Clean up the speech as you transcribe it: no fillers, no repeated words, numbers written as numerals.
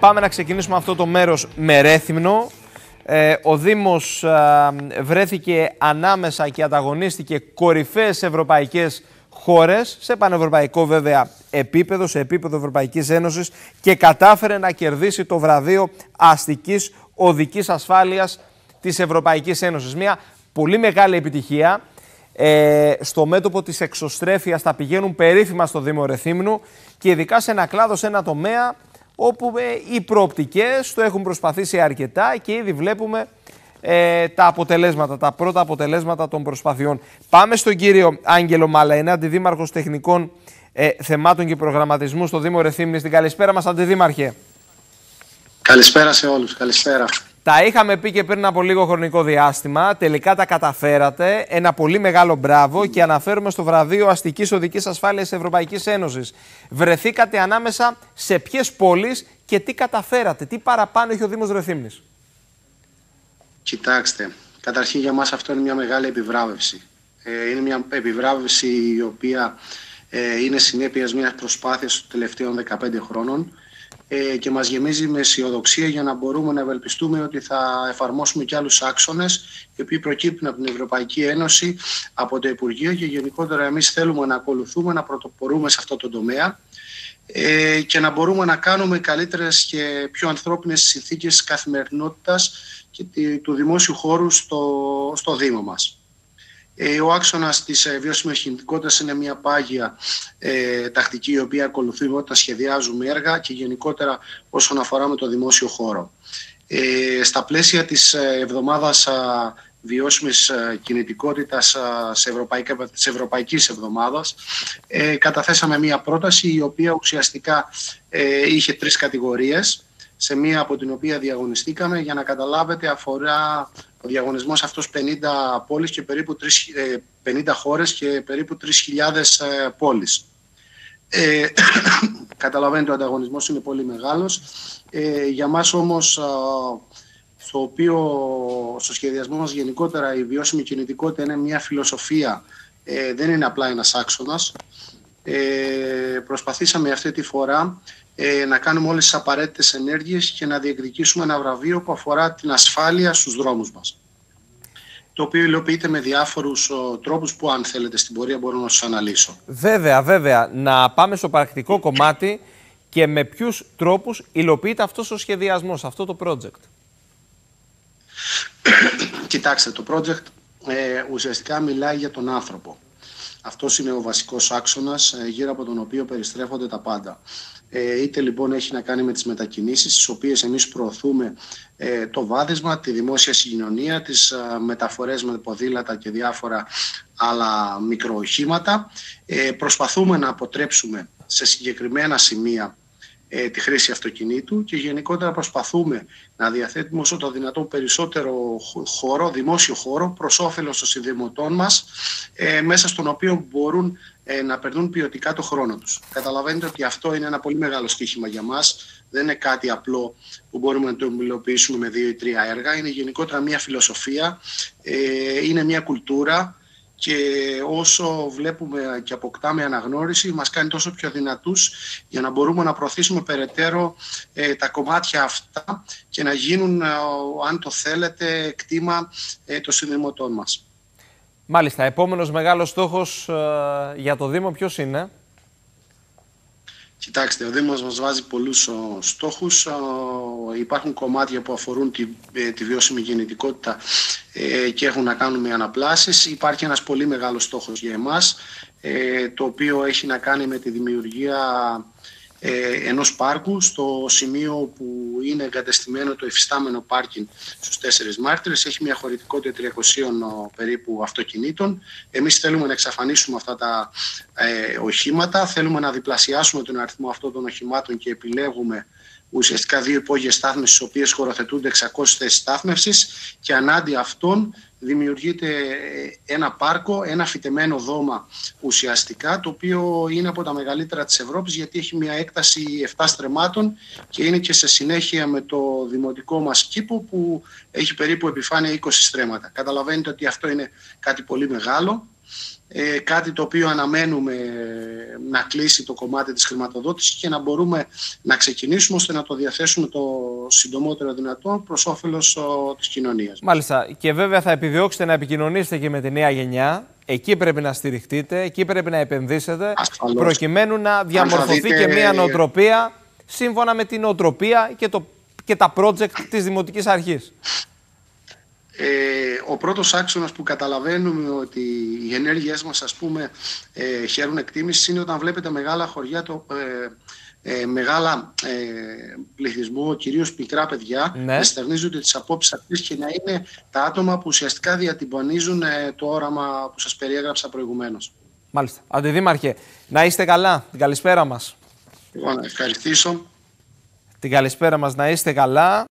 Πάμε να ξεκινήσουμε αυτό το μέρος με Ρέθυμνο. Ο Δήμος βρέθηκε ανάμεσα και ανταγωνίστηκε κορυφαίες ευρωπαϊκές χώρες, σε πανευρωπαϊκό βέβαια επίπεδο, σε επίπεδο Ευρωπαϊκής Ένωσης, και κατάφερε να κερδίσει το βραβείο αστικής οδικής ασφάλειας της Ευρωπαϊκής Ένωσης. Μια πολύ μεγάλη επιτυχία. Στο μέτωπο της εξωστρέφειας τα πηγαίνουν περίφημα στο Δήμο Ρεθύμνου και ειδικά σε ένα κλάδο, σε ένα τομέα όπου οι προοπτικές το έχουν προσπαθήσει αρκετά και ήδη βλέπουμε τα αποτελέσματα, τα πρώτα αποτελέσματα των προσπαθειών. Πάμε στον κύριο Άγγελο Μαλαενά, αντιδήμαρχος τεχνικών θεμάτων και προγραμματισμού στο Δήμο Ρεθύμνης. Την καλησπέρα μας, αντιδήμαρχε. Καλησπέρα σε όλους, καλησπέρα. Τα είχαμε πει και πριν από λίγο χρονικό διάστημα, τελικά τα καταφέρατε, ένα πολύ μεγάλο μπράβο, και αναφέρουμε στο βραβείο αστικής οδικής ασφάλειας της Ευρωπαϊκής Ένωσης. Βρεθήκατε ανάμεσα σε ποιες πόλεις και τι καταφέρατε, τι παραπάνω έχει ο Δήμος Ρεθύμνης? Κοιτάξτε, καταρχήν για μας αυτό είναι μια μεγάλη επιβράβευση. Είναι μια επιβράβευση η οποία είναι συνέπεια μιας προσπάθειας των τελευταίων 15 χρόνων. Και μας γεμίζει με αισιοδοξία για να μπορούμε να ευελπιστούμε ότι θα εφαρμόσουμε και άλλους άξονες οι οποίοι προκύπτουν από την Ευρωπαϊκή Ένωση, από το Υπουργείο, και γενικότερα εμείς θέλουμε να ακολουθούμε, να πρωτοπορούμε σε αυτό το τομέα και να μπορούμε να κάνουμε καλύτερες και πιο ανθρώπινες συνθήκες καθημερινότητας και του δημόσιου χώρου στο Δήμο μας. Ο άξονας της βιώσιμης κινητικότητας είναι μια πάγια τακτική η οποία ακολουθούμε όταν σχεδιάζουμε έργα και γενικότερα όσον αφορά με το δημόσιο χώρο. Στα πλαίσια της εβδομάδας βιώσιμης κινητικότητας της Ευρωπαϊκής Εβδομάδας καταθέσαμε μια πρόταση η οποία ουσιαστικά είχε τρεις κατηγορίες, σε μία από την οποία διαγωνιστήκαμε. Για να καταλάβετε, αφορά ο διαγωνισμός αυτός 50 πόλεις και περίπου 50 χώρες και περίπου 3.000 πόλεις. Καταλαβαίνετε, ο ανταγωνισμός είναι πολύ μεγάλος. Για μας όμως, στο σχεδιασμό μας γενικότερα, η βιώσιμη κινητικότητα είναι μια φιλοσοφία, δεν είναι απλά ένας άξονας. Προσπαθήσαμε αυτή τη φορά να κάνουμε όλες τις απαραίτητες ενέργειες και να διεκδικήσουμε ένα βραβείο που αφορά την ασφάλεια στους δρόμους μας, το οποίο υλοποιείται με διάφορους τρόπους που, αν θέλετε, στην πορεία μπορώ να σας αναλύσω. Βέβαια. Να πάμε στο πρακτικό κομμάτι και με ποιους τρόπους υλοποιείται αυτός ο σχεδιασμός, αυτό το project. Κοιτάξτε, το project ουσιαστικά μιλάει για τον άνθρωπο. Αυτός είναι ο βασικός άξονας γύρω από τον οποίο περιστρέφονται τα πάντα. Είτε λοιπόν έχει να κάνει με τις μετακινήσεις, τις οποίες εμείς προωθούμε, το βάδισμα, τη δημόσια συγκοινωνία, τις μεταφορές με ποδήλατα και διάφορα άλλα μικροοχήματα. Προσπαθούμε να αποτρέψουμε σε συγκεκριμένα σημεία τη χρήση αυτοκινήτου και γενικότερα προσπαθούμε να διαθέτουμε όσο το δυνατόν περισσότερο χώρο, δημόσιο χώρο, προς όφελος των συνδημοτών μας, μέσα στον οποίο μπορούν να περνούν ποιοτικά το χρόνο τους. Καταλαβαίνετε ότι αυτό είναι ένα πολύ μεγάλο στοίχημα για μας. Δεν είναι κάτι απλό που μπορούμε να το υλοποιήσουμε με 2 ή 3 έργα. Είναι γενικότερα μια φιλοσοφία, είναι μια κουλτούρα, και όσο βλέπουμε και αποκτάμε αναγνώριση, μας κάνει τόσο πιο δυνατούς για να μπορούμε να προωθήσουμε περαιτέρω τα κομμάτια αυτά και να γίνουν, αν το θέλετε, κτήμα των συνδημοτών μας. Μάλιστα. Επόμενος μεγάλος στόχος για το Δήμο ποιος είναι? Κοιτάξτε, ο Δήμος μας βάζει πολλούς στόχους. Υπάρχουν κομμάτια που αφορούν τη βιώσιμη κινητικότητα και έχουν να κάνουν με αναπλάσεις. Υπάρχει ένας πολύ μεγάλος στόχος για εμάς, το οποίο έχει να κάνει με τη δημιουργία ενός πάρκου στο σημείο που είναι εγκατεστημένο το υφιστάμενο πάρκινγκ στους 4 Μάρτυρες. Έχει μια χωρητικότητα 300 περίπου αυτοκινήτων. Εμείς θέλουμε να εξαφανίσουμε αυτά τα οχήματα, θέλουμε να διπλασιάσουμε τον αριθμό αυτών των οχημάτων και επιλέγουμε ουσιαστικά 2 υπόγειες στάθμες, στις οποίες χωροθετούνται 600 θέσεις στάθμευσης, και ανάντι αυτών δημιουργείται ένα πάρκο, ένα φυτεμένο δώμα ουσιαστικά, το οποίο είναι από τα μεγαλύτερα της Ευρώπης, γιατί έχει μια έκταση 7 στρεμμάτων και είναι και σε συνέχεια με το δημοτικό μας κήπο που έχει περίπου επιφάνεια 20 στρέμματα. Καταλαβαίνετε ότι αυτό είναι κάτι πολύ μεγάλο. κάτι το οποίο αναμένουμε να κλείσει το κομμάτι της χρηματοδότησης και να μπορούμε να ξεκινήσουμε ώστε να το διαθέσουμε το συντομότερο δυνατό προς όφελος της κοινωνίας. Μάλιστα. Και βέβαια θα επιδιώξετε να επικοινωνήσετε και με τη νέα γενιά. Εκεί πρέπει να στηριχτείτε, εκεί πρέπει να επενδύσετε, ασφαλώς, προκειμένου να διαμορφωθεί δείτε... και μια νοοτροπία σύμφωνα με την νοοτροπία και, και τα project της Δημοτικής Αρχής. Ο πρώτος άξονας που καταλαβαίνουμε ότι οι ενέργειές μας, ας πούμε, χαίρουν εκτίμησης είναι όταν βλέπετε μεγάλα χωριά, μεγάλα πληθυσμό, κυρίως πικρά παιδιά, ναι, να στερνίζονται τις απόψεις αυτής και να είναι τα άτομα που ουσιαστικά διατυμπανίζουν το όραμα που σας περιέγραψα προηγουμένως. Μάλιστα. Αντιδήμαρχε, να είστε καλά. Την καλησπέρα μας. Εγώ να ευχαριστήσω. Την καλησπέρα μας, να είστε καλά.